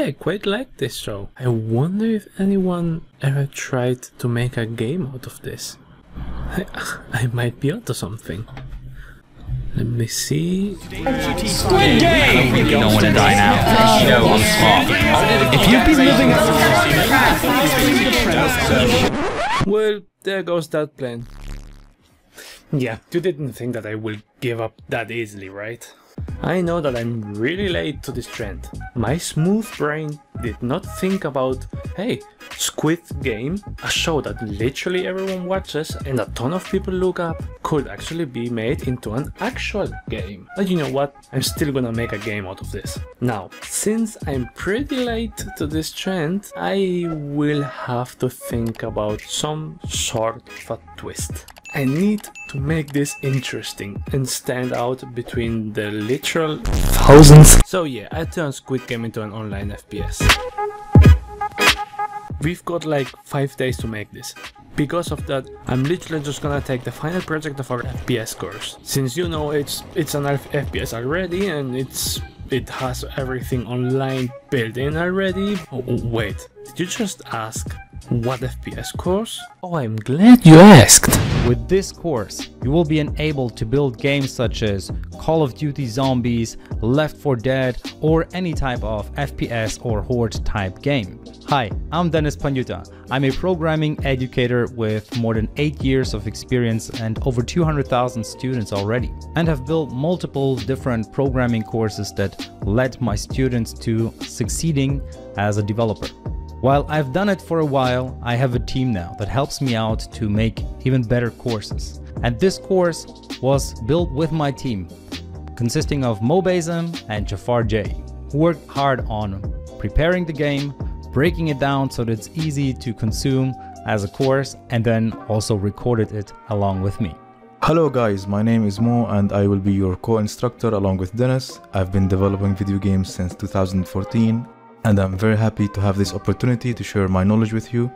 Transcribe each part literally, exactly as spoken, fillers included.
yeah, I quite like this show. I wonder if anyone ever tried to make a game out of this. I, I might be onto something. Let me see. SQUID GAME! I really don't want to die now. Uh, no, I'm smart. If you've been living out of well, there goes that plan. Yeah, you didn't think that I will give up that easily, right? I know that I'm really late to this trend. My smooth brain did not think about, hey, Squid Game, a show that literally everyone watches and a ton of people look up, could actually be made into an actual game. But you know what, I'm still gonna make a game out of this. Now, since I'm pretty late to this trend, I will have to think about some sort of a twist. I need to make this interesting and stand out between the literal thousands. So yeah, I turned Squid Game into an online F P S. We've got like five days to make this. Because of that, I'm literally just gonna take the final project of our F P S course. Since you know it's it's an F P S already and it's it has everything online built in already. Oh, wait, did you just ask? What F P S course? Oh, I'm glad you asked! With this course, you will be enabled to build games such as Call of Duty Zombies, Left four Dead, or any type of F P S or horde type game. Hi, I'm Dennis Panyuta. I'm a programming educator with more than eight years of experience and over two hundred thousand students already, and have built multiple different programming courses that led my students to succeeding as a developer. While I've done it for a while, I have a team now that helps me out to make even better courses. And this course was built with my team, consisting of Mo Basem and Jafar Jade, who worked hard on preparing the game, breaking it down so that it's easy to consume as a course, and then also recorded it along with me. Hello guys, my name is Mo and I will be your co-instructor along with Dennis. I've been developing video games since two thousand fourteen. And I'm very happy to have this opportunity to share my knowledge with you.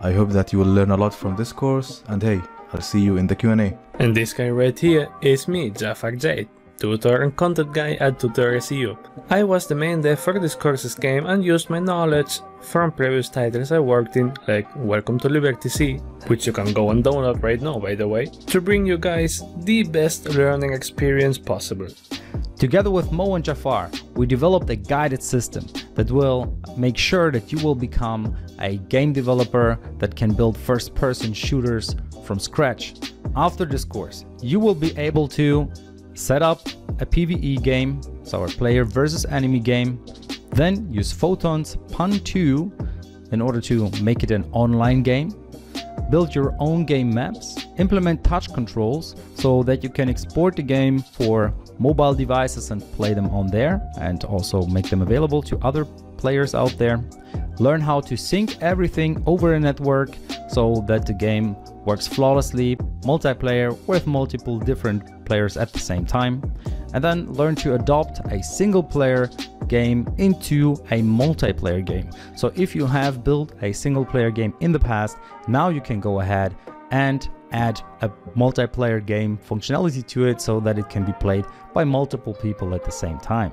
I hope that you will learn a lot from this course, and hey, I'll see you in the Q and A. And this guy right here is me, Jafar Jade, tutor and content guy at TutorialsEU. I was the main dev for this course's game and used my knowledge from previous titles I worked in, like Welcome to Liberty City, which you can go and download right now by the way, to bring you guys the best learning experience possible. Together with Mo and Jafar, we developed a guided system that will make sure that you will become a game developer that can build first-person shooters from scratch. After this course, you will be able to set up a PvE game, so a player versus enemy game, then use Photon's P U N two in order to make it an online game, build your own game maps, implement touch controls so that you can export the game for mobile devices and play them on there and also make them available to other players out there. Learn how to sync everything over a network so that the game works flawlessly, multiplayer with multiple different players at the same time. And then learn to adopt a single player game into a multiplayer game. So if you have built a single player game in the past, now you can go ahead and add a multiplayer game functionality to it so that it can be played by multiple people at the same time.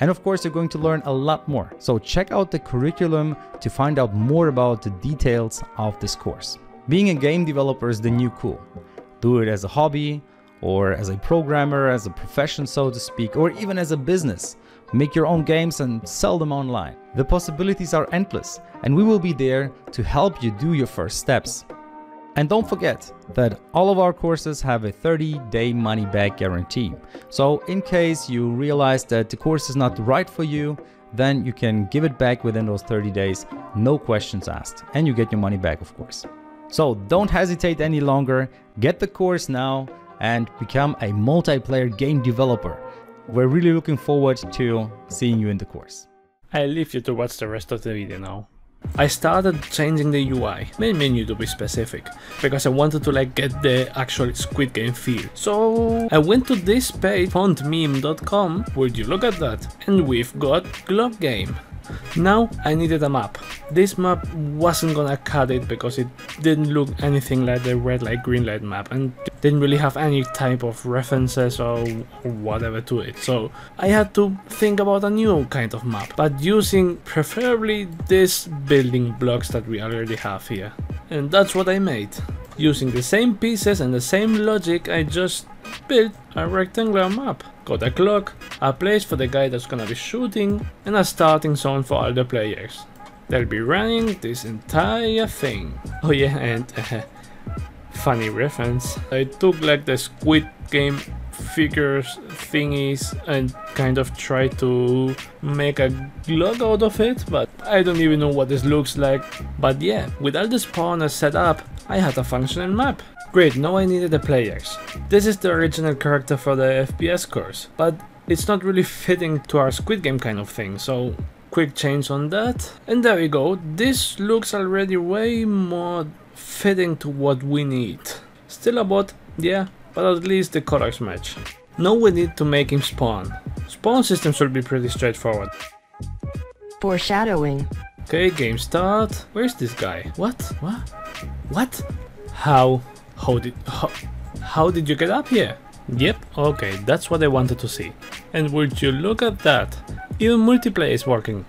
And of course, you're going to learn a lot more. So check out the curriculum to find out more about the details of this course. Being a game developer is the new cool. Do it as a hobby or as a programmer, as a profession, so to speak, or even as a business. Make your own games and sell them online. The possibilities are endless, and we will be there to help you do your first steps. And don't forget that all of our courses have a thirty day money-back guarantee. So in case you realize that the course is not right for you, then you can give it back within those thirty days, no questions asked. And you get your money back, of course. So don't hesitate any longer, get the course now and become a multiplayer game developer. We're really looking forward to seeing you in the course. I leave you to watch the rest of the video now. I started changing the U I, main menu to be specific, because I wanted to like get the actual Squid Game feel. So I went to this page, font meme dot com, would you look at that? And we've got Glock Game. Now I needed a map. This map wasn't gonna cut it because it didn't look anything like the red light green light map and didn't really have any type of references or whatever to it, so I had to think about a new kind of map, but using preferably these building blocks that we already have here. And that's what I made. Using the same pieces and the same logic, I just built a rectangular map. Got a clock, a place for the guy that's gonna be shooting, and a starting zone for all the players. They'll be running this entire thing. Oh yeah, and uh, funny reference. I took like the Squid Game figures thingies and kind of tried to make a Glock out of it, but I don't even know what this looks like. But yeah, with all the spawners set up, I had a functional map. Great, now I needed the players. This is the original character for the F P S course, but it's not really fitting to our Squid Game kind of thing, so quick change on that. And there we go, this looks already way more fitting to what we need. Still a bot, yeah, but at least the colors match. Now we need to make him spawn. Spawn system should be pretty straightforward. Foreshadowing. Okay, game start. Where's this guy? What? What? What? How? How did, how, how did you get up here? Yep, okay, that's what I wanted to see. And would you look at that, even multiplayer is working.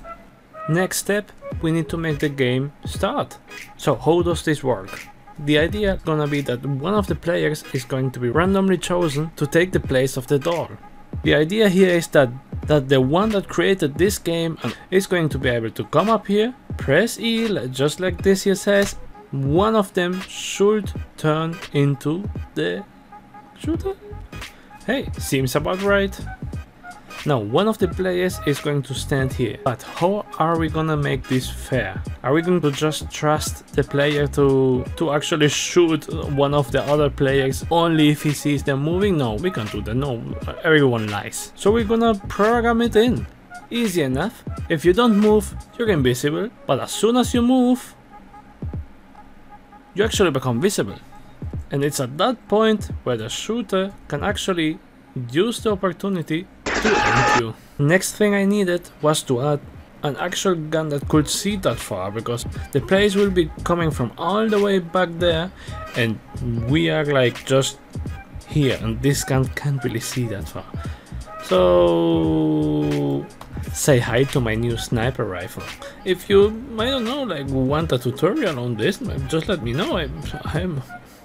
Next step, we need to make the game start. So how does this work? The idea gonna be that one of the players is going to be randomly chosen to take the place of the door. The idea here is that, that the one that created this game is going to be able to come up here, press E, just like this here says, one of them should turn into the shooter? Hey, seems about right. Now, one of the players is going to stand here, but how are we gonna make this fair? Are we going to just trust the player to, to actually shoot one of the other players only if he sees them moving? No, we can't do that, no, everyone lies. So we're gonna program it in. Easy enough. If you don't move, you're invisible, but as soon as you move, you actually become visible. And it's at that point where the shooter can actually use the opportunity to end you. Next thing I needed was to add an actual gun that could see that far, because the players will be coming from all the way back there and we are like just here and this gun can't really see that far. So say hi to my new sniper rifle. If you, I don't know, like want a tutorial on this, just let me know. I'm, I'm,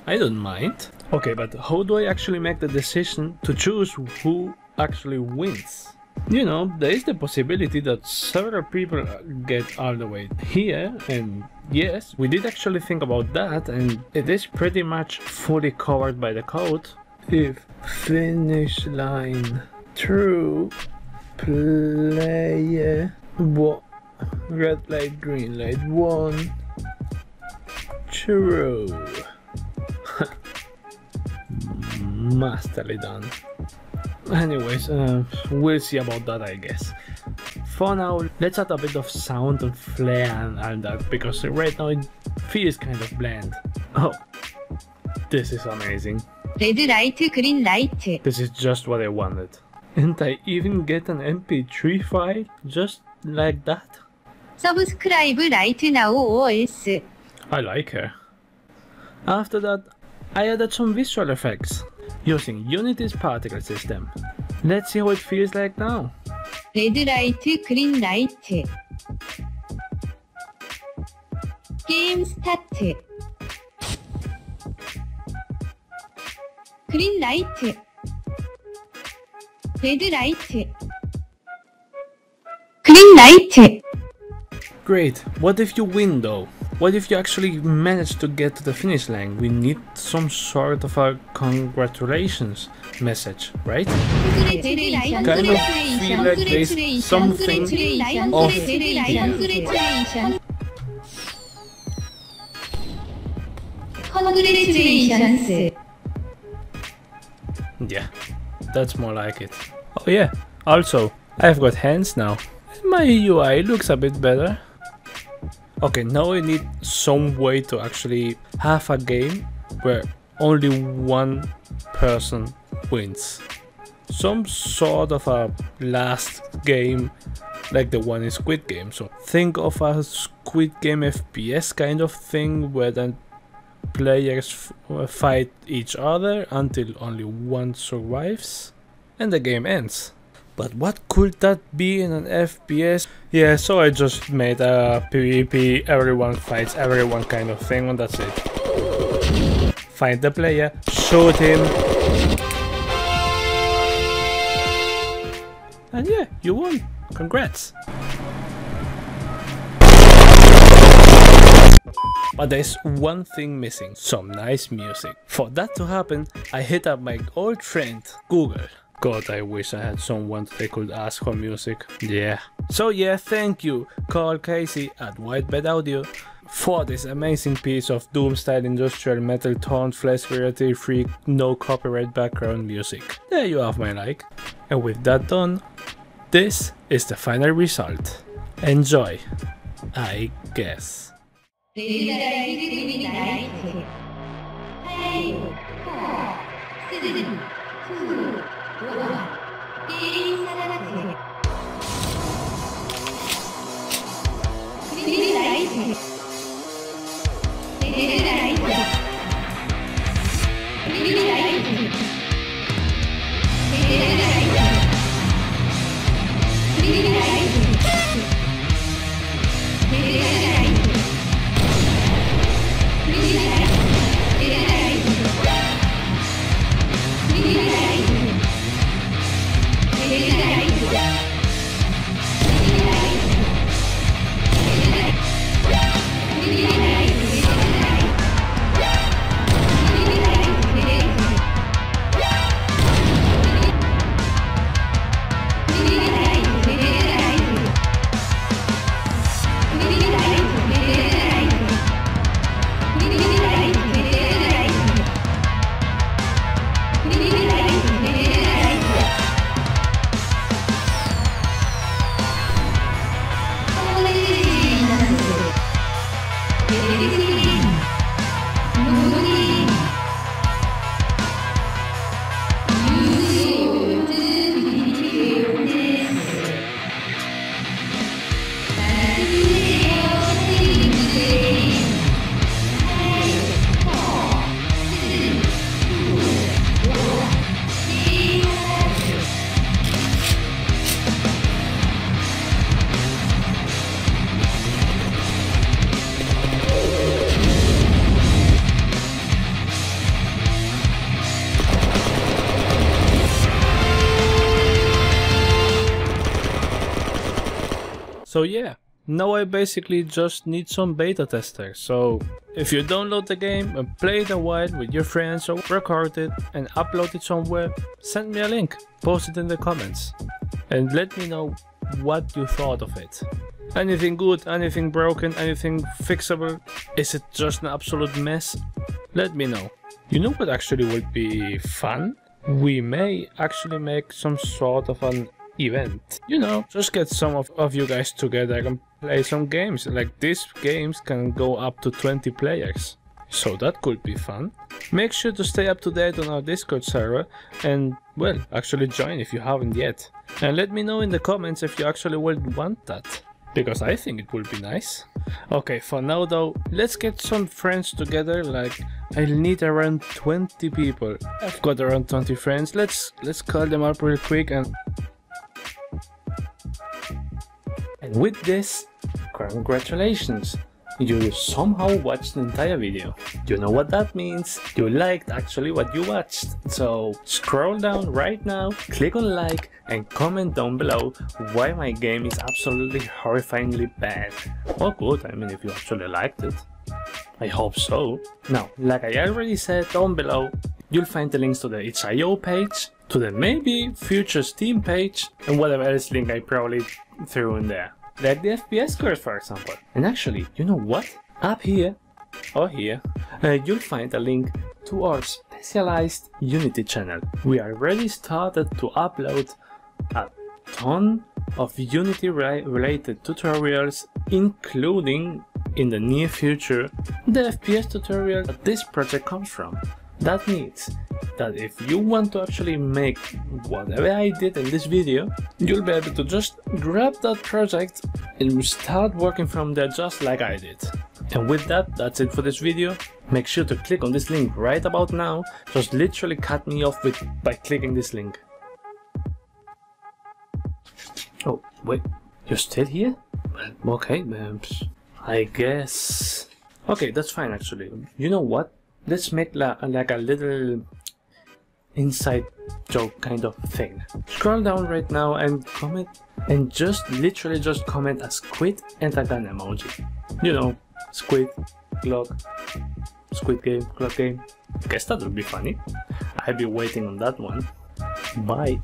I don't mind. Okay, but how do I actually make the decision to choose who actually wins? You know, there is the possibility that several people get all the way here, and yes, we did actually think about that, and it is pretty much fully covered by the code. If finish line true, player what red light green light one true. Masterly done. Anyways, uh, we'll see about that, I guess. For now, let's add a bit of sound and flair and all that, because right now it feels kind of bland. Oh, this is amazing. Red light green light, this is just what I wanted. And I even get an M P three file, just like that. Subscribe right now, O S. I like her. After that, I added some visual effects, using Unity's particle system. Let's see how it feels like now. Red light, green light. Game start. Green light. Red light. Green light. Great, what if you win though? What if you actually manage to get to the finish line? We need some sort of a congratulations message, right? Kind of feel like there's something of the... Congratulations! Yeah. That's more like it. Oh yeah, also, I've got hands now. My U I looks a bit better. Okay, now I need some way to actually have a game where only one person wins. Some sort of a last game like the one in Squid Game. So think of a Squid Game F P S kind of thing where then players f fight each other until only one survives and the game ends. But what could that be in an F P S? Yeah, so I just made a PvP everyone fights everyone kind of thing, and that's it. Find the player, shoot him, and yeah, you won. Congrats. But there's one thing missing, some nice music. For that to happen, I hit up my old friend, Google. God, I wish I had someone they could ask for music. Yeah. So yeah, thank you, Karl Casey at White Bat Audio, for this amazing piece of Doom-style industrial metal torn flesh royalty-free, no copyright background music. There you have my like. And with that done, this is the final result. Enjoy, I guess. So yeah, now I basically just need some beta testers, so if you download the game and play it a while with your friends or record it and upload it somewhere, send me a link, post it in the comments, and let me know what you thought of it. Anything good, anything broken, anything fixable, is it just an absolute mess? Let me know. You know what actually would be fun? We may actually make some sort of an event. You know, just get some of, of you guys together and play some games. Like, these games can go up to twenty players, so that could be fun. Make sure to stay up to date on our Discord server and, well, actually join if you haven't yet. And let me know in the comments if you actually would want that, because I think it would be nice. Okay, for now though, let's get some friends together. Like, I'll need around twenty people. I've got around twenty friends. Let's let's call them up real quick and And with this, congratulations! You somehow watched the entire video. You know what that means? You liked actually what you watched. So scroll down right now, click on like, and comment down below why my game is absolutely horrifyingly bad. Or good, I mean, if you actually liked it. I hope so. Now, like I already said, down below you'll find the links to the Itch dot I O page, to the maybe future Steam page, and whatever else link I probably threw in there. Like the F P S course, for example. And actually, you know what? Up here, or here, uh, you'll find a link to our specialized Unity channel. We already started to upload a ton of Unity related tutorials, including, in the near future, the F P S tutorial that this project comes from. That means that if you want to actually make whatever I did in this video, you'll be able to just grab that project and start working from there just like I did. And with that, that's it for this video. Make sure to click on this link right about now, just literally cut me off with by clicking this link. Oh, wait, you're still here? Okay, I guess... Okay, that's fine actually. You know what? Let's make la like a little inside joke kind of thing. Scroll down right now and comment, and just literally just comment a squid and a gun emoji. You know, squid, Glock, squid game, Glock game. I guess that would be funny. I'll be waiting on that one. Bye.